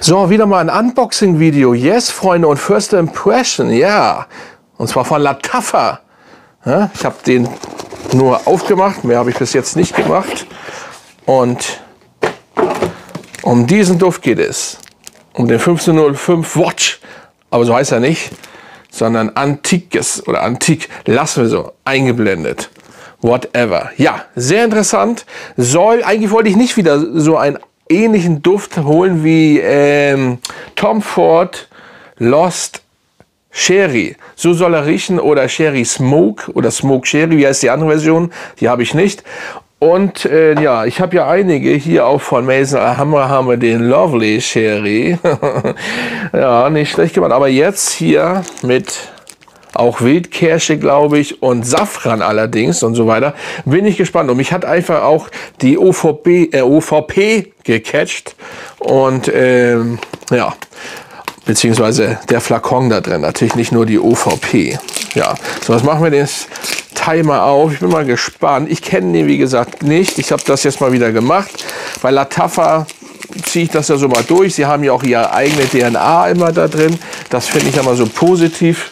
So, wieder mal ein Unboxing-Video. Yes, Freunde, und First Impression, ja. Und zwar von Lataffa. Ja, ich habe den nur aufgemacht, mehr habe ich bis jetzt nicht gemacht. Und um diesen Duft geht es. Um den 1505 Watch. Aber so heißt er nicht, sondern Antikes oder Antik. Lassen wir so, eingeblendet. Whatever. Ja, sehr interessant. Soll, eigentlich wollte ich nicht wieder so einen ähnlichen Duft holen wie Tom Ford Lost Cherry. So soll er riechen, oder Cherry Smoke oder Smoke Cherry, wie heißt die andere Version? Die habe ich nicht. Und ja, ich habe ja einige hier auch von Maison Alhambra, haben wir den Lovely Cherry. Ja, nicht schlecht gemacht. Aber jetzt hier mit auch Wildkirsche, glaube ich, und Safran allerdings und so weiter. Bin ich gespannt. Und mich hat einfach auch die OVP gecatcht. Und ja, beziehungsweise der Flakon da drin. Natürlich nicht nur die OVP. Ja, so, was machen wir denn jetzt? Timer auf. Ich bin mal gespannt. Ich kenne den, wie gesagt, nicht. Ich habe das jetzt mal wieder gemacht. Bei Lataffa ziehe ich das ja so mal durch. Sie haben ja auch ihre eigene DNA immer da drin. Das finde ich ja mal so positiv.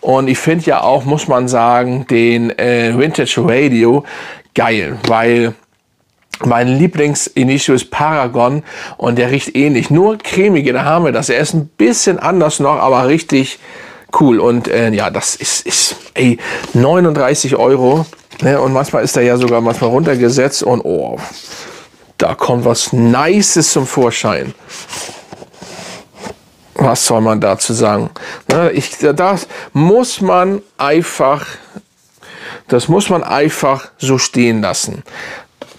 Und ich finde ja auch, muss man sagen, den Vintage Radio geil, weil mein Lieblings-Initio ist Paragon und der riecht ähnlich. Nur cremige, da haben wir das. Er ist ein bisschen anders noch, aber richtig cool. Und ja, das ist ey, 39 €. Ne? Und manchmal ist er ja sogar manchmal runtergesetzt. Und oh, da kommt was Nices zum Vorschein. Was soll man dazu sagen? Na, das muss man einfach so stehen lassen.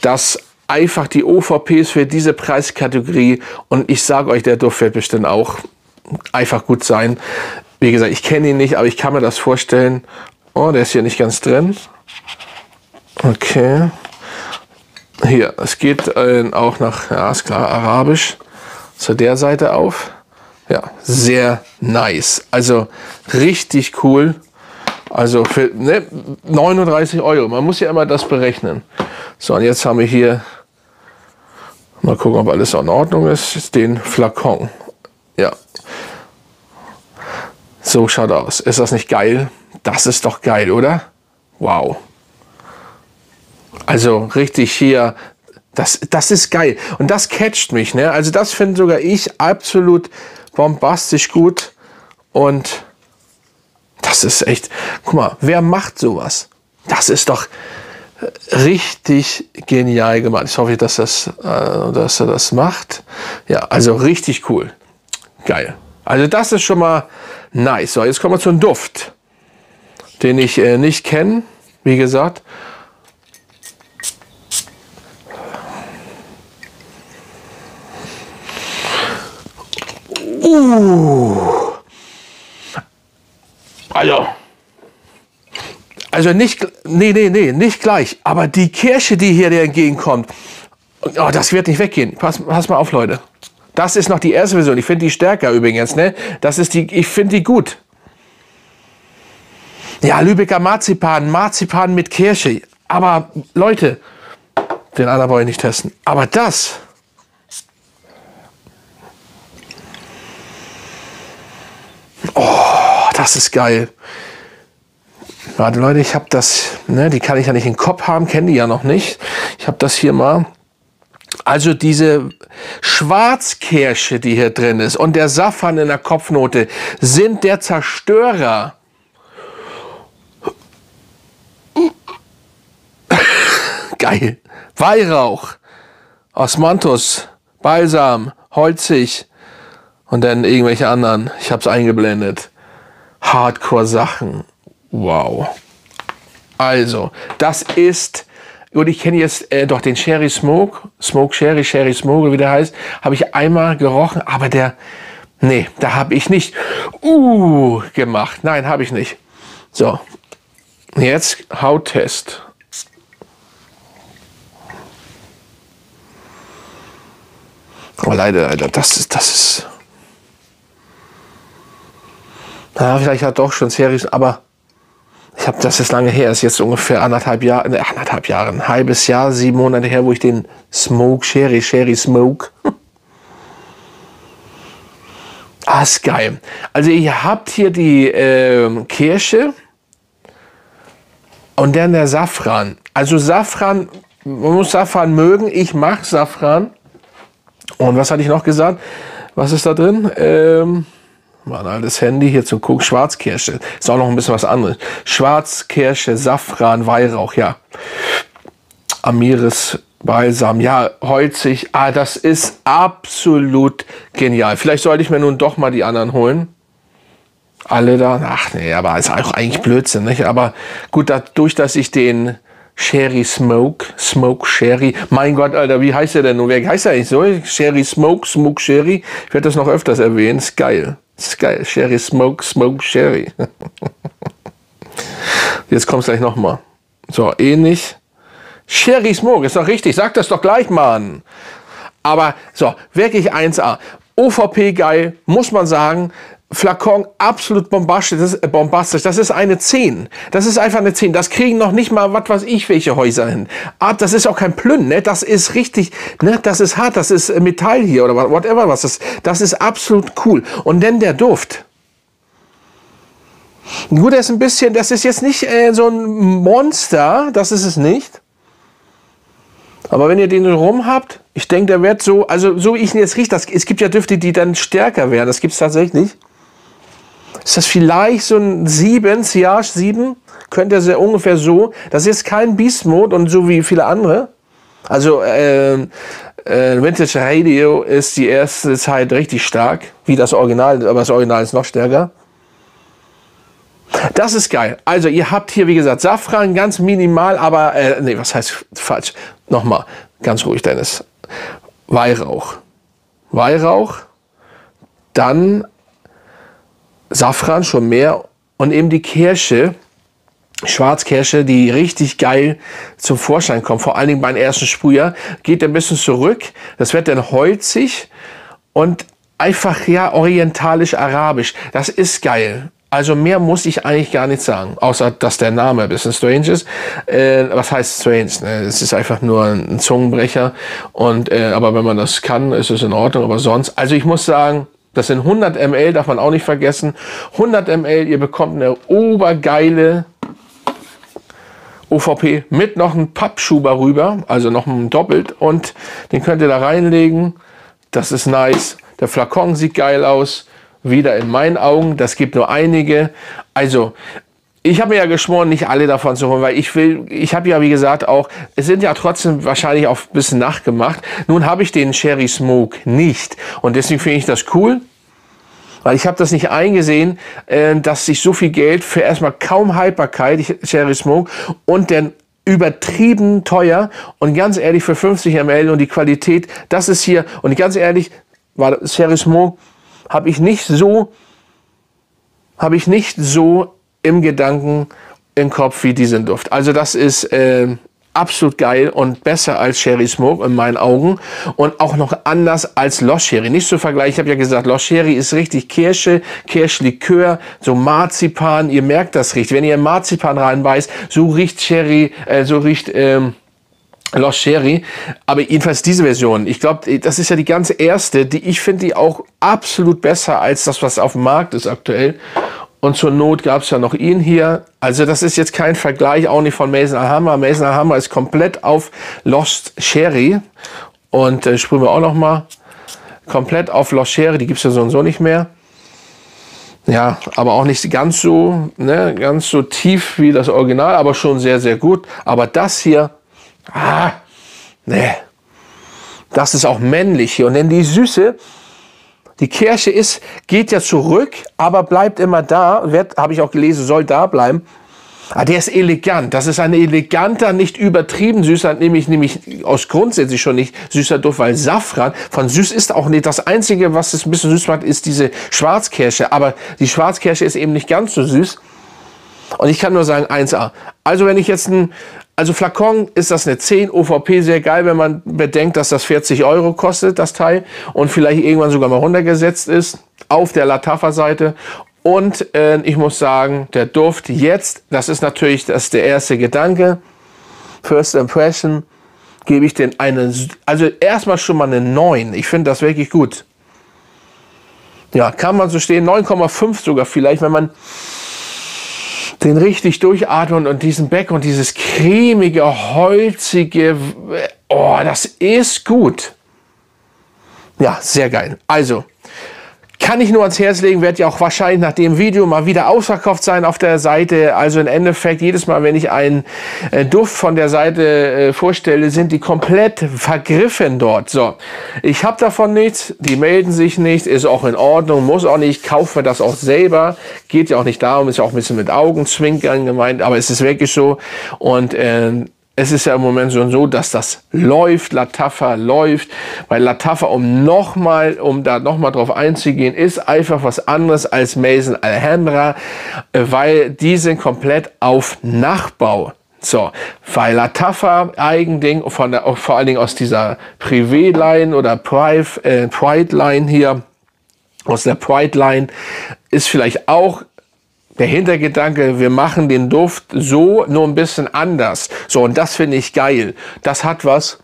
Dass einfach die OVPs für diese Preiskategorie, und ich sage euch, der Duft wird bestimmt auch einfach gut sein. Wie gesagt, ich kenne ihn nicht, aber ich kann mir das vorstellen. Oh, der ist hier nicht ganz drin. Okay. Hier, es geht auch nach, ja, ist klar, Arabisch. Zu der Seite auf. Ja, sehr nice. Also richtig cool. Also für, ne, 39 €. Man muss ja immer das berechnen. So, und jetzt haben wir hier, mal gucken, ob alles in Ordnung ist, den Flakon. Ja. So schaut aus. Ist das nicht geil? Das ist doch geil, oder? Wow. Also richtig hier. Das ist geil. Und das catcht mich, ne? Also das finde sogar ich absolut bombastisch gut. Und das ist echt, guck mal, wer macht sowas? Das ist doch richtig genial gemacht. Ich hoffe, dass er das macht. Ja, also richtig cool. Geil. Also das ist schon mal nice. So, jetzt kommen wir zum Duft, den ich nicht kenne, wie gesagt. Also nicht, nee, nicht gleich. Aber die Kirsche, die hier entgegenkommt, oh, das wird nicht weggehen. Pass mal auf, Leute. Das ist noch die erste Version. Ich finde die stärker übrigens, ne? Das ist die, ich finde die gut. Ja, Lübecker Marzipan, Marzipan mit Kirsche. Aber Leute, den anderen wollte ich nicht testen. Aber das... Oh, das ist geil. Warte, Leute, ich habe das, ne, die kann ich ja nicht im Kopf haben, kenne die ja noch nicht. Ich habe das hier mal. Also diese Schwarzkirsche, die hier drin ist, und der Safran in der Kopfnote sind der Zerstörer. Geil. Weihrauch, Osmanthus, Balsam, holzig. Und dann irgendwelche anderen. Ich habe es eingeblendet. Hardcore-Sachen. Wow. Also, das ist... Und ich kenne jetzt doch den Cherry Smoke. Smoke Cherry, Cherry Smoke, wie der heißt. Habe ich einmal gerochen, aber der... Nee, da habe ich nicht... gemacht. Nein, habe ich nicht. So. Jetzt Hauttest. Aber leider, Alter, das ist... Ja, vielleicht hat doch schon Series, aber ich habe das, ist lange her, ist jetzt ungefähr anderthalb Jahre, ein halbes Jahr, 7 Monate her, wo ich den Smoke Cherry Smoke Ah, ist geil. Also ihr habt hier die Kirsche und dann der Safran. Also Safran, man muss Safran mögen. Ich mag Safran. Und was hatte ich noch gesagt? Was ist da drin? Mein altes Handy hier zum Gucken. Schwarzkirsche. Ist auch noch ein bisschen was anderes. Schwarzkirsche, Safran, Weihrauch, ja. Amiris. Balsam, ja, holzig. Ah, das ist absolut genial. Vielleicht sollte ich mir nun doch mal die anderen holen. Alle da. Ach nee, aber ist auch eigentlich Blödsinn, nicht? Aber gut, dadurch, dass ich den Sherry Smoke Sherry. Mein Gott, Alter, wie heißt der denn nun? Wer heißt der eigentlich so? Sherry Smoke Sherry. Ich werde das noch öfters erwähnen. Ist geil. Ist geil. Sherry Smoke Sherry. Jetzt kommt es gleich nochmal. So, ähnlich. Sherry Smoke, ist doch richtig, sag das doch gleich, Mann. Aber so, wirklich 1A. OVP geil, muss man sagen. Flakon absolut bombastisch. Das ist eine 10. Das ist einfach eine 10. Das kriegen noch nicht mal, was weiß ich, welche Häuser hin. Ah, das ist auch kein Plünn, ne? Das ist richtig, ne? Das ist hart, das ist Metall hier oder whatever was ist. Das ist absolut cool. Und dann der Duft. Gut, der ist ein bisschen, das ist jetzt nicht so ein Monster, das ist es nicht. Aber wenn ihr den rum habt, ich denke, der wird so, also so wie ich ihn jetzt rieche, es gibt ja Düfte, die dann stärker werden. Das gibt es tatsächlich nicht. Ist das vielleicht so ein 7, Siage 7? Könnte er sehr ungefähr so. Das ist kein Beast Mode und so wie viele andere. Also Vintage Radio ist die erste Zeit richtig stark, wie das Original, aber das Original ist noch stärker. Das ist geil. Also ihr habt hier, wie gesagt, Safran, ganz minimal, aber, nee, was heißt falsch? Nochmal, ganz ruhig, Dennis. Weihrauch. Weihrauch, dann Safran, schon mehr und eben die Kirsche, Schwarzkirsche, die richtig geil zum Vorschein kommt. Vor allen Dingen beim ersten Sprüher. Geht ein bisschen zurück, das wird dann holzig und einfach, ja, orientalisch-arabisch. Das ist geil. Also mehr muss ich eigentlich gar nicht sagen, außer dass der Name ein bisschen strange ist. Was heißt strange? Ne? Es ist einfach nur ein Zungenbrecher. Und, aber wenn man das kann, ist es in Ordnung. Aber sonst, also ich muss sagen, das sind 100 ml, darf man auch nicht vergessen. 100 ml, ihr bekommt eine obergeile OVP mit noch einem Pappschuber rüber, also noch ein Doppelt. Und den könnt ihr da reinlegen. Das ist nice. Der Flakon sieht geil aus. Wieder in meinen Augen, das gibt nur einige. Also, ich habe mir ja geschworen, nicht alle davon zu holen, weil ich habe ja, wie gesagt, auch, es sind ja trotzdem wahrscheinlich auch ein bisschen nachgemacht. Nun habe ich den Sherry Smoke nicht und deswegen finde ich das cool, weil ich habe das nicht eingesehen, dass ich so viel Geld für erstmal kaum Haltbarkeit, Sherry Smoke, und dann übertrieben teuer und ganz ehrlich für 50 ml und die Qualität, das ist hier, und ganz ehrlich, war Sherry Smoke, habe ich nicht so im Gedanken, im Kopf wie diesen Duft. Also das ist absolut geil und besser als Sherry Smoke in meinen Augen und auch noch anders als Lost Cherry. Nicht zu vergleichen, ich habe ja gesagt, Lost Cherry ist richtig Kirsche, Kirschlikör, so Marzipan, ihr merkt das riecht. Wenn ihr Marzipan reinbeißt, so riecht Cherry, Lost Cherry, aber jedenfalls diese Version. Ich glaube, das ist ja die ganz erste, die ich finde, die auch absolut besser als das, was auf dem Markt ist aktuell. Und zur Not gab es ja noch ihn hier. Also das ist jetzt kein Vergleich, auch nicht von Maison Alhambra. Maison Alhambra ist komplett auf Lost Cherry. Und sprühen wir auch noch mal. Komplett auf Lost Cherry, die gibt es ja so und so nicht mehr. Ja, aber auch nicht ganz so, ne, ganz so tief wie das Original, aber schon sehr, sehr gut. Aber das hier, ah, ne. Das ist auch männlich hier. Und dann die Süße, die Kirsche ist, geht ja zurück, aber bleibt immer da. Habe ich auch gelesen, soll da bleiben. Ah, der ist elegant. Das ist ein eleganter, nicht übertrieben süßer, nämlich aus grundsätzlich schon nicht süßer Duft, weil Safran von süß ist auch nicht. Das Einzige, was es ein bisschen süß macht, ist diese Schwarzkirsche. Aber die Schwarzkirsche ist eben nicht ganz so süß. Und ich kann nur sagen, 1A. Also wenn ich jetzt also Flakon ist das eine 10, OVP sehr geil, wenn man bedenkt, dass das 40 € kostet, das Teil. Und vielleicht irgendwann sogar mal runtergesetzt ist, auf der Latafa-Seite. Und ich muss sagen, der Duft jetzt, das ist natürlich der erste Gedanke. First Impression gebe ich den also erstmal schon mal eine 9. Ich finde das wirklich gut. ja, kann man so stehen, 9,5 sogar vielleicht, wenn man den richtig durchatmet und diesen Beck und dieses cremige, holzige, oh, das ist gut. Ja, sehr geil. Also, kann ich nur ans Herz legen, wird ja auch wahrscheinlich nach dem Video mal wieder ausverkauft sein auf der Seite. Also im Endeffekt, jedes Mal, wenn ich einen Duft von der Seite vorstelle, sind die komplett vergriffen dort. So, ich habe davon nichts, die melden sich nicht, ist auch in Ordnung, muss auch nicht, ich kaufe das auch selber. Geht ja auch nicht darum, ist ja auch ein bisschen mit Augenzwinkern gemeint, aber es ist wirklich so. Und es ist ja im Moment schon so, dass das läuft, Lataffa läuft, weil Lataffa, um da nochmal drauf einzugehen, ist einfach was anderes als Maison Alhambra, weil die sind komplett auf Nachbau. So, weil Lataffa, Eigending, vor allen Dingen aus dieser Privé-Line oder Pride-Line hier, aus der Pride-Line, ist vielleicht auch der Hintergedanke, wir machen den Duft so, nur ein bisschen anders. So, und das finde ich geil. Das hat was.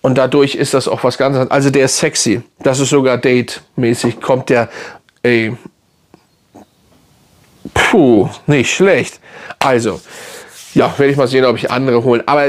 Und dadurch ist das auch was ganz anderes. Also der ist sexy. Das ist sogar Date-mäßig. Kommt der, ey. Puh, nicht schlecht. Also, ja, werde ich mal sehen, ob ich andere holen. Aber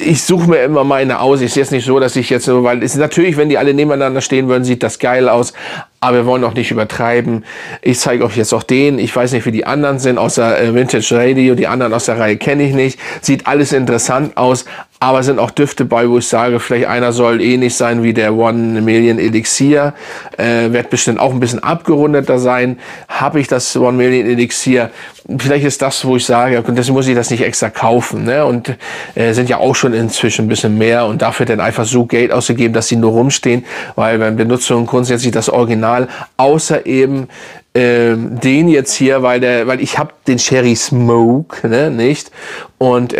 ich suche mir immer meine aus. Ist jetzt nicht so, dass ich jetzt nur, weil es natürlich, wenn die alle nebeneinander stehen würden, sieht das geil aus. Aber wir wollen auch nicht übertreiben. Ich zeige euch jetzt auch den. Ich weiß nicht, wie die anderen sind, außer Vintage Radio. Die anderen aus der Reihe kenne ich nicht. Sieht alles interessant aus. Aber sind auch Düfte bei, wo ich sage, vielleicht einer soll ähnlich sein wie der One Million Elixir. Wird bestimmt auch ein bisschen abgerundeter sein. Habe ich das One Million Elixir? Vielleicht ist das, wo ich sage, und deswegen muss ich das nicht extra kaufen. Ne? Und sind ja auch schon inzwischen ein bisschen mehr. Und dafür dann einfach so Geld ausgegeben, dass sie nur rumstehen. Weil beim Benutzung grundsätzlich das Original, außer eben den jetzt hier, weil ich habe den Cherry Smoke, ne? Nicht. Und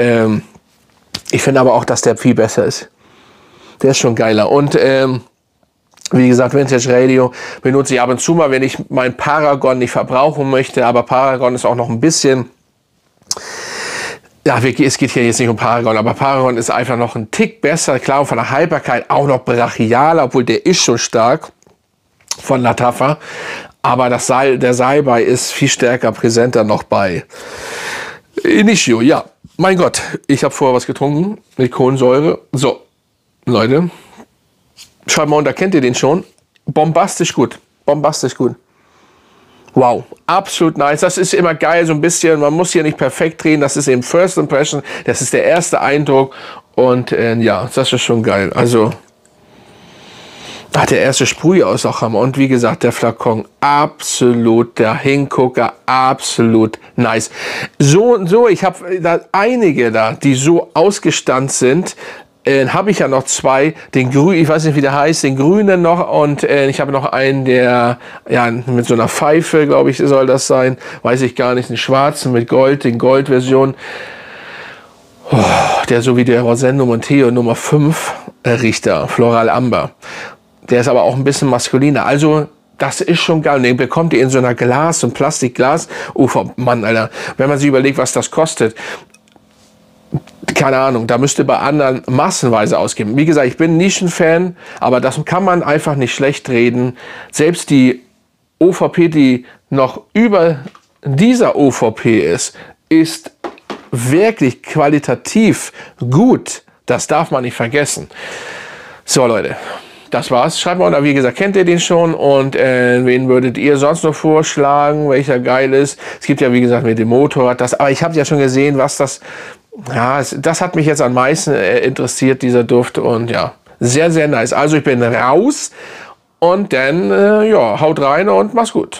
ich finde aber auch, dass der viel besser ist. Der ist schon geiler. Und wie gesagt, Vintage Radio benutze ich ab und zu mal, wenn ich mein Paragon nicht verbrauchen möchte. Aber Paragon ist auch noch ein bisschen... Ja, es geht hier jetzt nicht um Paragon, aber Paragon ist einfach noch ein Tick besser. Klar, und von der Haltbarkeit auch noch brachialer, obwohl der ist schon stark von Lataffa. Aber das der Salbei ist viel stärker, präsenter noch bei Initio, ja. Mein Gott, ich habe vorher was getrunken mit Kohlensäure. So, Leute, schreibt mal unter, kennt ihr den schon? Bombastisch gut, bombastisch gut. Wow, absolut nice. Das ist immer geil, so ein bisschen, man muss hier nicht perfekt drehen. Das ist eben First Impression, das ist der erste Eindruck. Und ja, das ist schon geil. Also, der erste Sprüher ist auch Hammer. Und wie gesagt, der Flakon, absolut der Hingucker, absolut nice. So, ich habe da einige die so ausgestanzt sind. Habe ich ja noch zwei, den grünen, ich weiß nicht, wie der heißt, den grünen noch. Und ich habe noch einen, der, ja, mit so einer Pfeife, glaube ich, soll das sein. Weiß ich gar nicht, den schwarzen mit Gold, den Goldversion. Oh, der, so wie der Rosendo Monteo Nummer 5, Richter, Floral Amber. Der ist aber auch ein bisschen maskuliner. Also, das ist schon geil. Und den bekommt ihr in so einer Glas- und Plastikglas. Oh, Mann, Alter. Wenn man sich überlegt, was das kostet. Keine Ahnung, da müsst ihr bei anderen massenweise ausgeben. Wie gesagt, ich bin Nischenfan, aber das kann man einfach nicht schlecht reden. Selbst die OVP, die noch über dieser OVP ist wirklich qualitativ gut. Das darf man nicht vergessen. So, Leute. Das war's. Schreibt mal unter, wie gesagt, kennt ihr den schon und wen würdet ihr sonst noch vorschlagen, welcher geil ist. Es gibt ja, wie gesagt, mit dem Motorrad das, aber ich habe ja schon gesehen, was das, ja, das hat mich jetzt am meisten interessiert, dieser Duft, und ja, sehr, sehr nice. Also ich bin raus und dann, ja, haut rein und mach's gut.